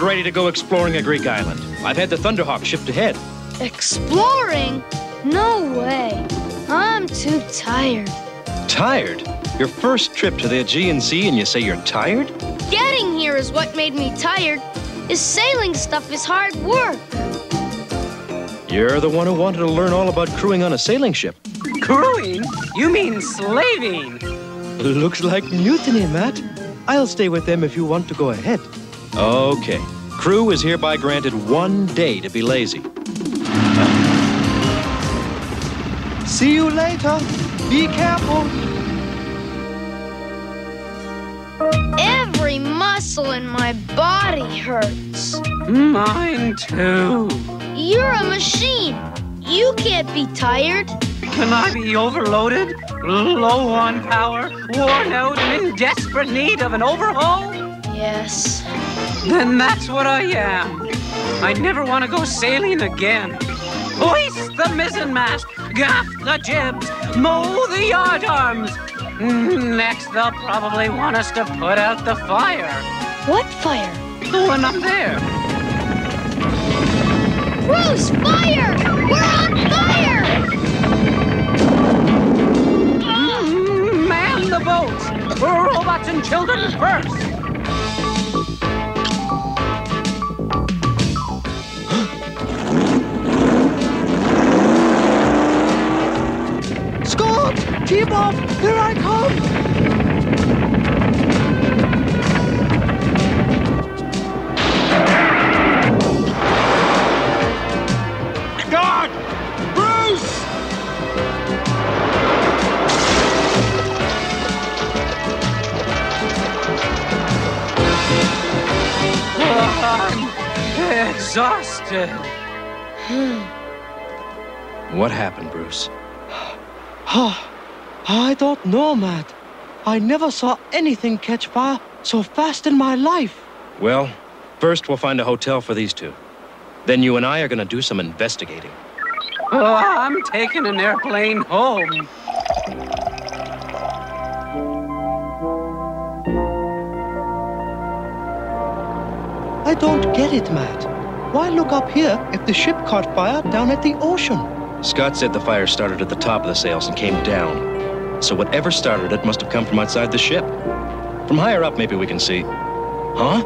Ready to go exploring a Greek island. I've had the Thunderhawk shipped ahead. Exploring? No way. I'm too tired. Tired? Your first trip to the Aegean Sea and you say you're tired? Getting here is what made me tired. This sailing stuff is hard work. You're the one who wanted to learn all about crewing on a sailing ship. Crewing? You mean slaving. Looks like mutiny, Matt. I'll stay with them if you want to go ahead. Okay. Crew is hereby granted 1 day to be lazy. See you later. Be careful. Every muscle in my body hurts. Mine too. You're a machine. You can't be tired. Can I be overloaded, low on power, worn out, and in desperate need of an overhaul? Yes. Then that's what I am. I never want to go sailing again. Hoist the mizzen mast, gaff the jibs, mow the yard arms. Next, they'll probably want us to put out the fire. What fire? The one up there. Bruce, fire! We're on fire! Man the boats! Robots and children first! Keep up! Here I come! God! Bruce! I'm exhausted. What happened, Bruce? I don't know, Matt. I never saw anything catch fire so fast in my life. Well, first we'll find a hotel for these two. Then you and I are going to do some investigating. Oh, I'm taking an airplane home. I don't get it, Matt. Why look up here if the ship caught fire down at the ocean? Scott said the fire started at the top of the sails and came down. So whatever started it must have come from outside the ship. From higher up, maybe we can see. Huh?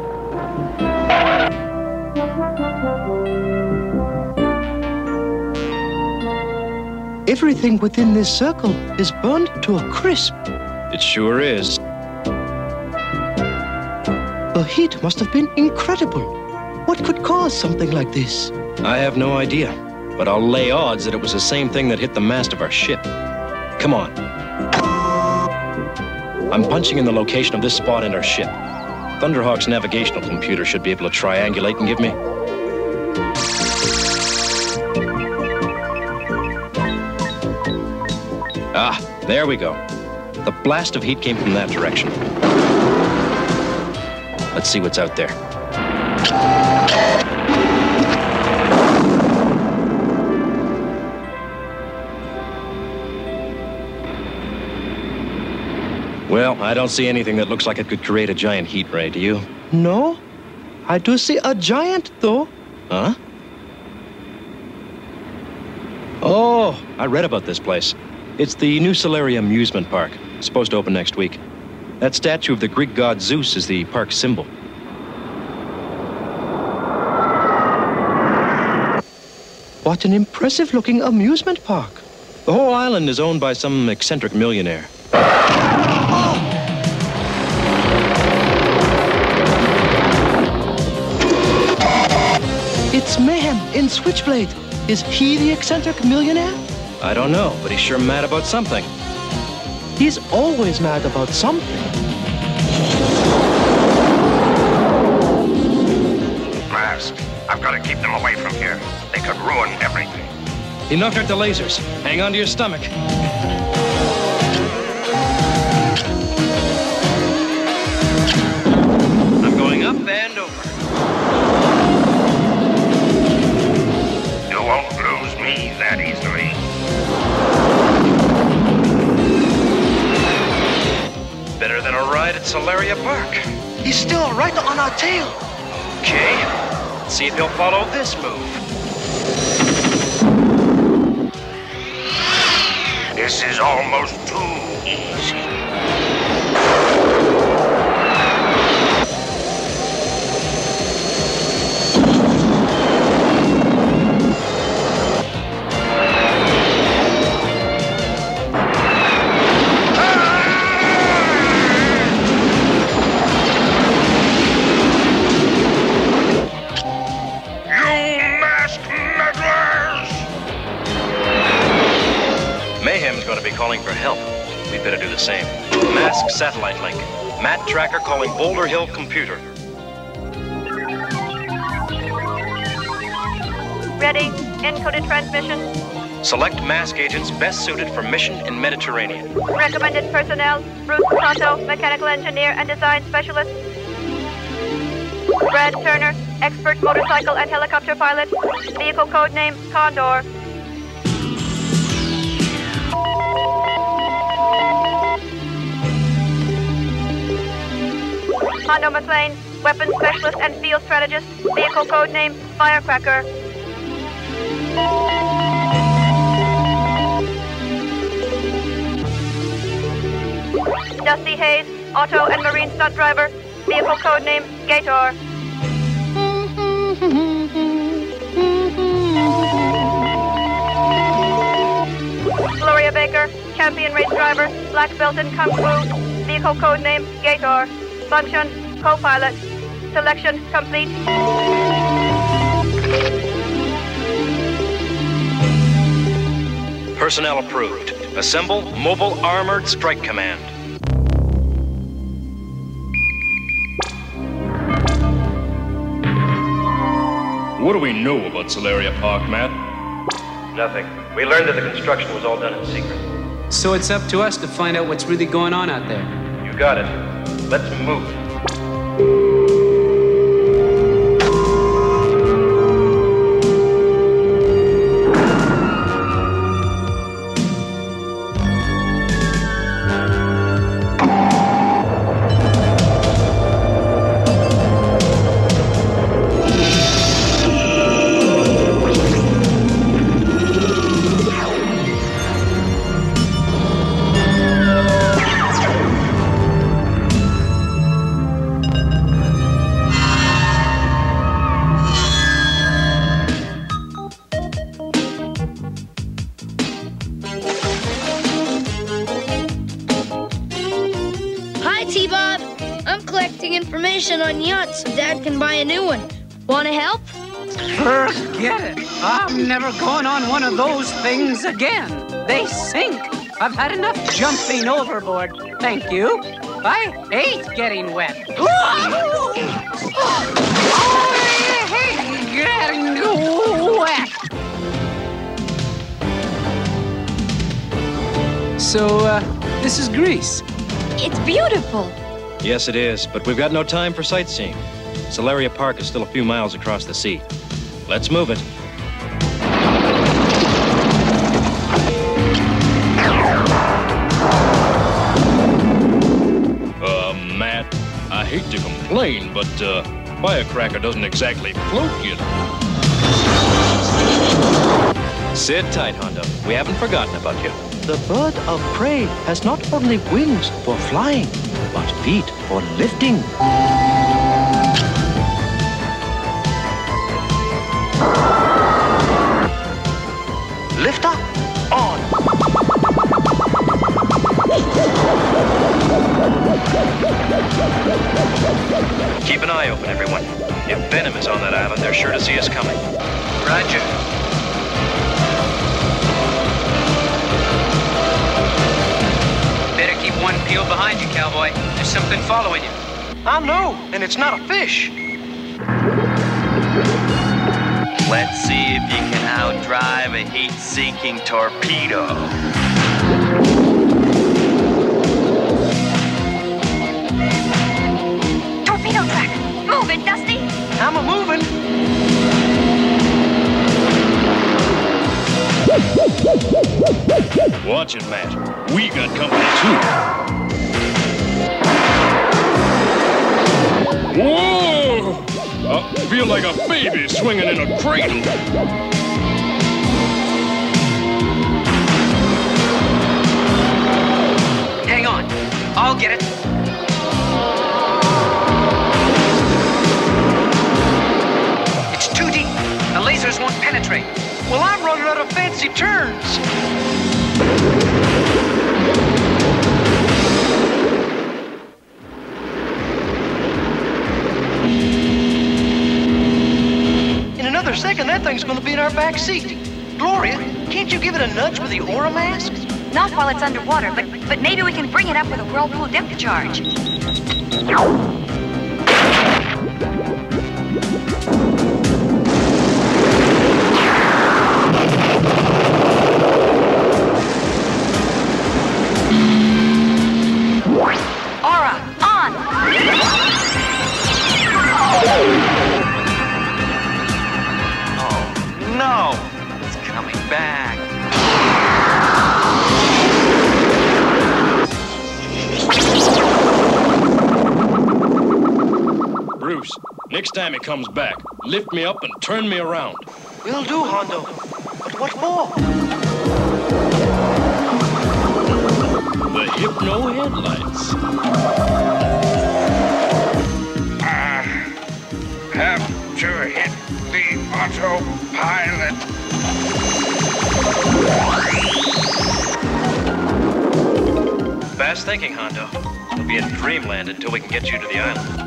Everything within this circle is burned to a crisp. It sure is. The heat must have been incredible. What could cause something like this? I have no idea, but I'll lay odds that it was the same thing that hit the mast of our ship. Come on. I'm punching in the location of this spot in our ship. Thunderhawk's navigational computer should be able to triangulate and give me... Ah, there we go. The blast of heat came from that direction. Let's see what's out there. Well, I don't see anything that looks like it could create a giant heat ray, do you? No, I do see a giant, though. Huh? Oh, I read about this place. It's the New Solaria Amusement Park. It's supposed to open next week. That statue of the Greek god Zeus is the park symbol. What an impressive-looking amusement park. The whole island is owned by some eccentric millionaire. It's Mayhem in Switchblade. Is he the eccentric millionaire? I don't know, but he's sure mad about something. He's always mad about something. Mask, I've got to keep them away from here. They could ruin everything. He knocked out the lasers. Hang on to your stomach. outside at Solaria Park. He's still right on our tail. Okay, let's see if he'll follow this move. This is almost too easy. Calling for help. We better do the same. M.A.S.K. satellite link. Matt Trakker calling Boulder Hill computer. Ready. Encoded transmission. Select M.A.S.K. agents best suited for mission in Mediterranean. Recommended personnel. Bruce Canto, mechanical engineer and design specialist. Brad Turner, expert motorcycle and helicopter pilot. Vehicle code name Condor. Hondo McLean, weapons specialist and field strategist, vehicle codename Firecracker. Dusty Hayes, auto and marine stunt driver, vehicle codename Gator. Gloria Baker, champion race driver, black belt in Kung Fu, vehicle codename Gator. Function, co-pilot. Selection complete. Personnel approved. Assemble Mobile Armored Strike Command. What do we know about Solaria Park, Matt? Nothing. We learned that the construction was all done in secret. So it's up to us to find out what's really going on out there. You got it. Let's move. On yachts so Dad can buy a new one. Want to help? Forget it. I'm never going on one of those things again. They sink. I've had enough jumping overboard. Thank you. I hate getting wet. I hate getting wet. So, this is Greece. It's beautiful. Yes, it is, but we've got no time for sightseeing. Solaria Park is still a few miles across the sea. Let's move it. Matt, I hate to complain, but, Firecracker doesn't exactly float you. Sit tight, Hondo. We haven't forgotten about you. The bird of prey has not only wings for flying, but feet for lifting. Lift up, on. Keep an eye open, everyone. If Venom is on that island, they're sure to see us coming. Roger. One peel behind you, cowboy. There's something following you. I know, and it's not a fish. Let's see if you can outdrive a heat-seeking torpedo. Torpedo track. Move it, Dusty. I'm a-movin'. Watch it, Matt. We got company, too. Feel like a baby swinging in a cradle. I'll get it. It's too deep. The lasers won't penetrate. Well, I'm running out of fancy turns. In another second, that thing's going to be in our back seat. Gloria, can't you give it a nudge with the aura mask? Not while it's underwater, but maybe we can bring it up with a whirlpool depth charge. Aura, on! Oh, no! It's coming back. Bruce, next time he comes back, lift me up and turn me around. Will do, Hondo. But what for? The Hypno Headlights. I have to hit the autopilot. Fast thinking, Hondo. We'll be in dreamland until we can get you to the island.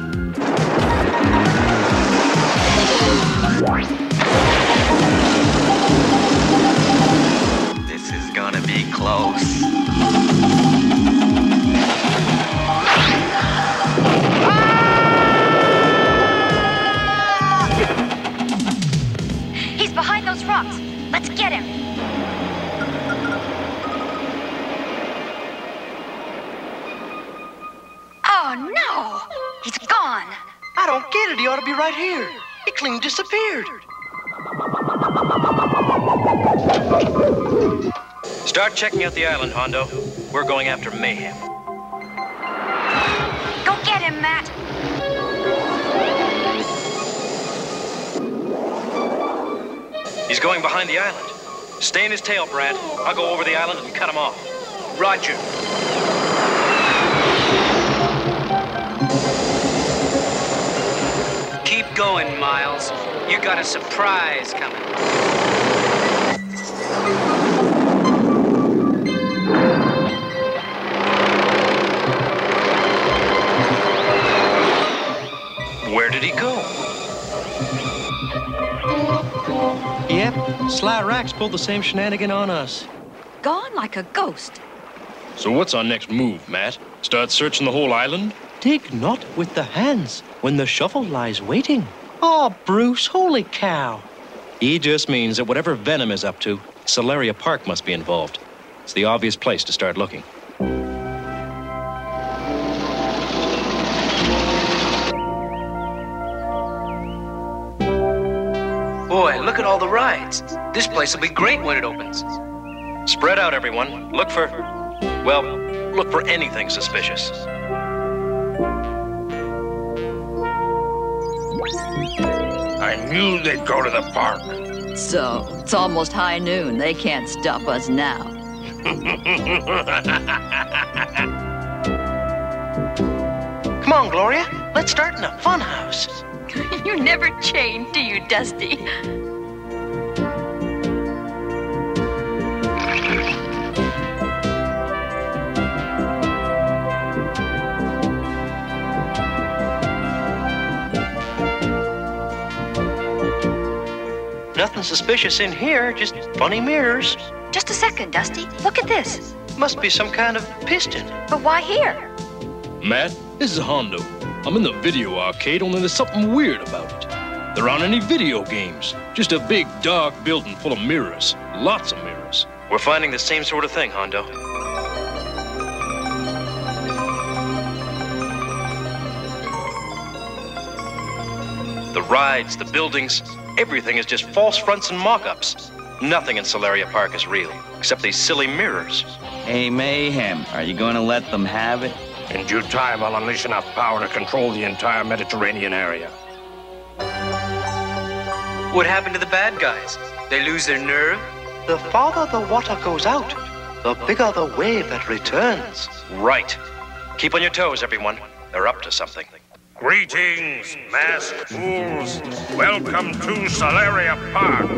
This is gonna be close. He's behind those rocks. Let's get him. Oh no! He's gone. I don't get it. He ought to be right here. He clean disappeared. Start checking out the island, Hondo. We're going after Mayhem. Go get him, Matt. He's going behind the island. Stay in his tail, Brad. I'll go over the island and cut him off. Roger. Keep going, Miles. You got a surprise coming. Where did he go? Yep, Sly Rax pulled the same shenanigan on us. Gone like a ghost. So what's our next move, Matt? Start searching the whole island? Dig not with the hands when the shovel lies waiting. Oh, Bruce, holy cow. He just means that whatever Venom is up to, Solaria Park must be involved. It's the obvious place to start looking. Boy, look at all the rides. This place will be great when it opens. Spread out, everyone. Look for... well, look for anything suspicious. I knew they'd go to the park. So, it's almost high noon. They can't stop us now. Come on, Gloria. Let's start in a fun house. You never change, do you, Dusty? Nothing suspicious in here, just funny mirrors. Just a second, Dusty. Look at this. Must be some kind of piston. But why here? Matt, this is Hondo. I'm in the video arcade, only there's something weird about it. There aren't any video games. Just a big, dark building full of mirrors. Lots of mirrors. We're finding the same sort of thing, Hondo. The rides, the buildings... everything is just false fronts and mock-ups. Nothing in Solaria Park is real, except these silly mirrors. Hey, Mayhem, are you going to let them have it? In due time, I'll unleash enough power to control the entire Mediterranean area. What happened to the bad guys? They lose their nerve? The farther the water goes out, the bigger the wave that returns. Right. Keep on your toes, everyone. They're up to something. Greetings, masked fools. Welcome to Solaria Park.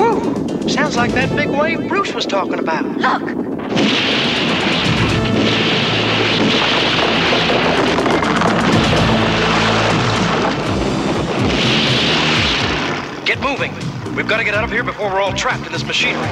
Woo! Sounds like that big wave Bruce was talking about. Look! Get moving. We've got to get out of here before we're all trapped in this machinery.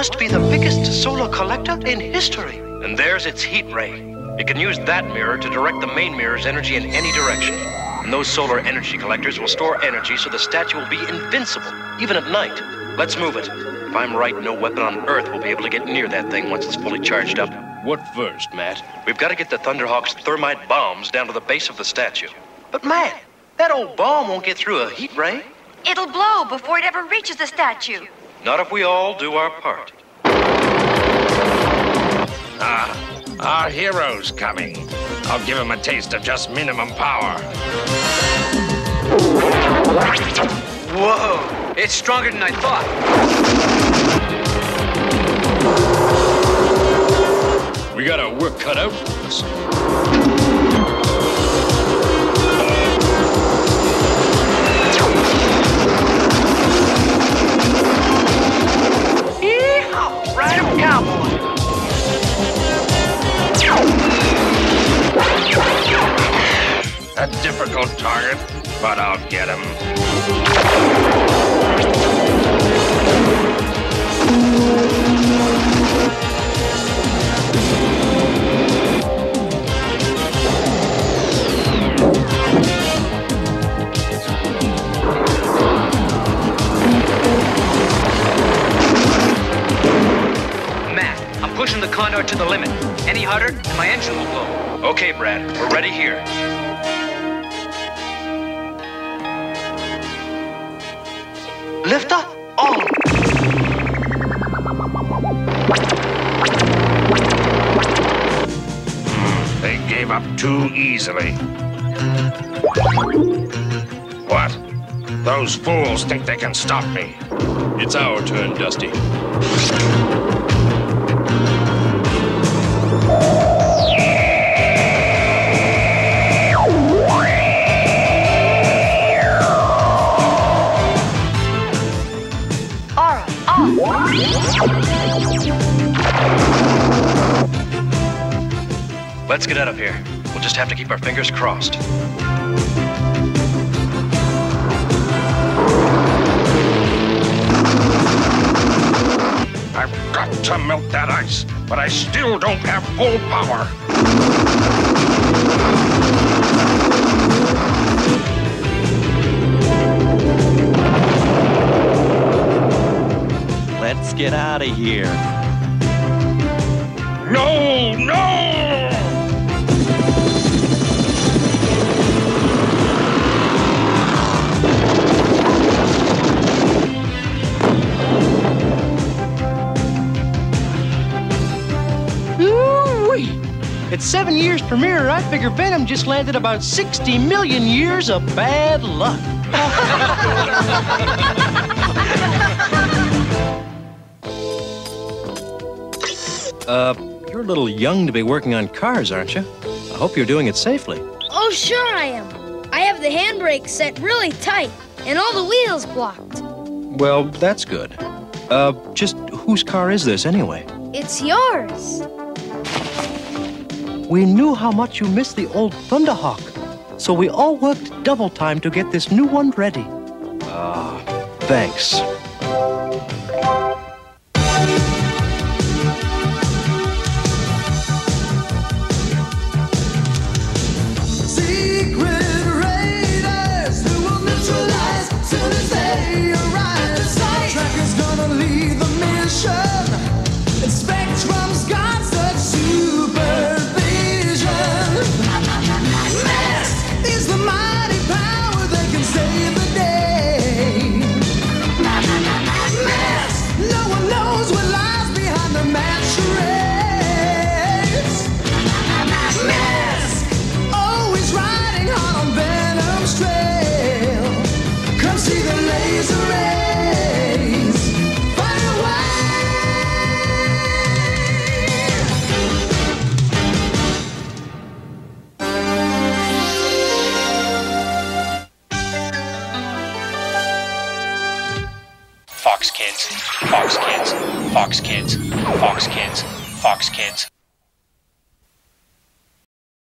Must be the biggest solar collector in history. And there's its heat ray. It can use that mirror to direct the main mirror's energy in any direction. And those solar energy collectors will store energy so the statue will be invincible, even at night. Let's move it. If I'm right, no weapon on Earth will be able to get near that thing once it's fully charged up. What first, Matt? We've got to get the Thunderhawk's thermite bombs down to the base of the statue. But Matt, that old bomb won't get through a heat ray. It'll blow before it ever reaches the statue. Not if we all do our part. Our hero's coming. I'll give him a taste of just minimum power. Whoa! It's stronger than I thought. We got our work cut out for us. A difficult target, but I'll get him. Matt, I'm pushing the Condor to the limit. Any harder, and my engine will blow. Okay, Brad, we're ready here. Lifter on! They gave up too easily. What? Those fools think they can stop me. It's our turn, Dusty. Let's get out of here. We'll just have to keep our fingers crossed. I've got to melt that ice, but I still don't have full power. Let's get out of here. No, no! At 7 years per mirror, I figure Venom just landed about 60 million years of bad luck. You're a little young to be working on cars, aren't you? I hope you're doing it safely. Oh, sure I am. I have the handbrake set really tight and all the wheels blocked. Well, that's good. Just whose car is this anyway? It's yours. We knew how much you missed the old Thunderhawk, so we all worked double time to get this new one ready. Thanks. Secret radar. Fox Kids, Fox Kids, Fox Kids, Fox Kids, Fox Kids,